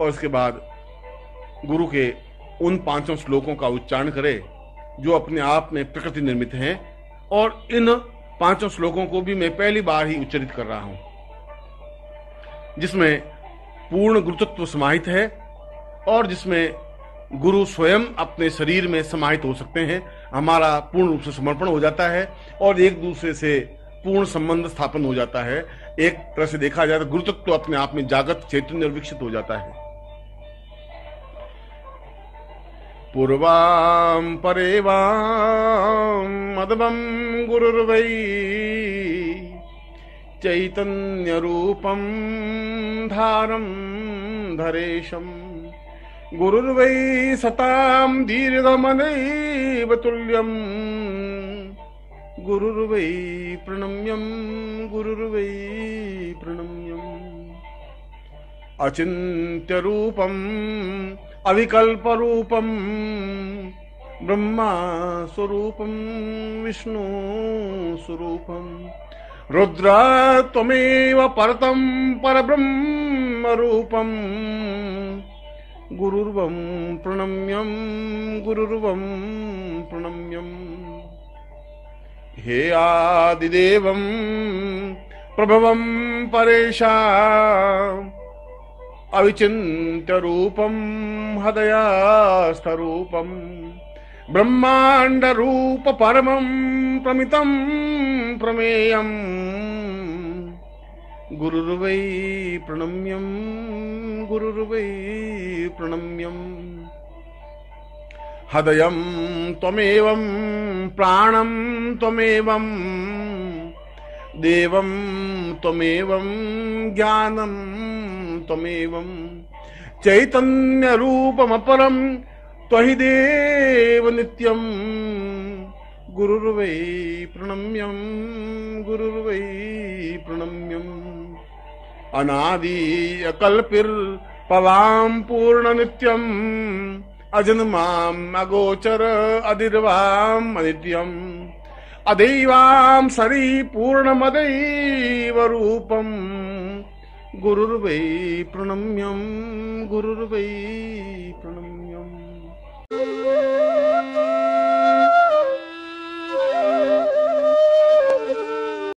और उसके बाद गुरु के उन पांचों श्लोकों का उच्चारण करें जो अपने आप में प्रकृति निर्मित हैं। और इन पांचों श्लोकों को भी मैं पहली बार ही उच्चारित कर रहा हूं, जिसमें पूर्ण गुरुतत्व समाहित है और जिसमें गुरु स्वयं अपने शरीर में समाहित हो सकते हैं। हमारा पूर्ण रूप से समर्पण हो जाता है और एक दूसरे से पूर्ण संबंध स्थापन हो जाता है। एक तरह से देखा जाए तो गुरुतत्व अपने आप में जागत चैतन्य और विकसित हो जाता है। पूर्वां परेवां मदमं गुरुर्वै चैतन्य रूपं धारं धरेशं गुरुर्वै सतां दीर्घमनैव तुल्यं गुरुर्वै प्रणम्यं गुरुर्वै प्रणम्यं अचिंत्य रूपं अविकल्प रूपं ब्रह्मा स्वरूपं विष्णु स्वरूपं रुद्रा त्वमेव परतं परब्रह्म रूपं गुरुर्वं प्रणम्यं गुरुर्वं प्रणम्यं। हे आदिदेवं प्रभवं परेशां अविचिन्त्य रूपं हृदयस्थरूपं ब्रह्मांड रूप परमं प्रमितं प्रमेयं गुरुर्वै प्रणम्यं गुरुर्वै प्रणम्यं। हृदयं त्वमेवं प्राणं त्वमेवं देवं त्वमेवं ज्ञानं त्वमेवं चैतन्य रूपमपरं त्वहि देव नित्यं गुरुर्वै प्रणम्यं गुरुर्वै प्रणम्यं। अनादि अकल्पिर्भवां पूर्ण नित्यं अजन्मां अगोचर अदिर्वां अनित्यं अदैवां सरी पूर्णमदैव रूपं गुरुर्वै प्रणम्यं गुरुर्वै प्रणम्यम्।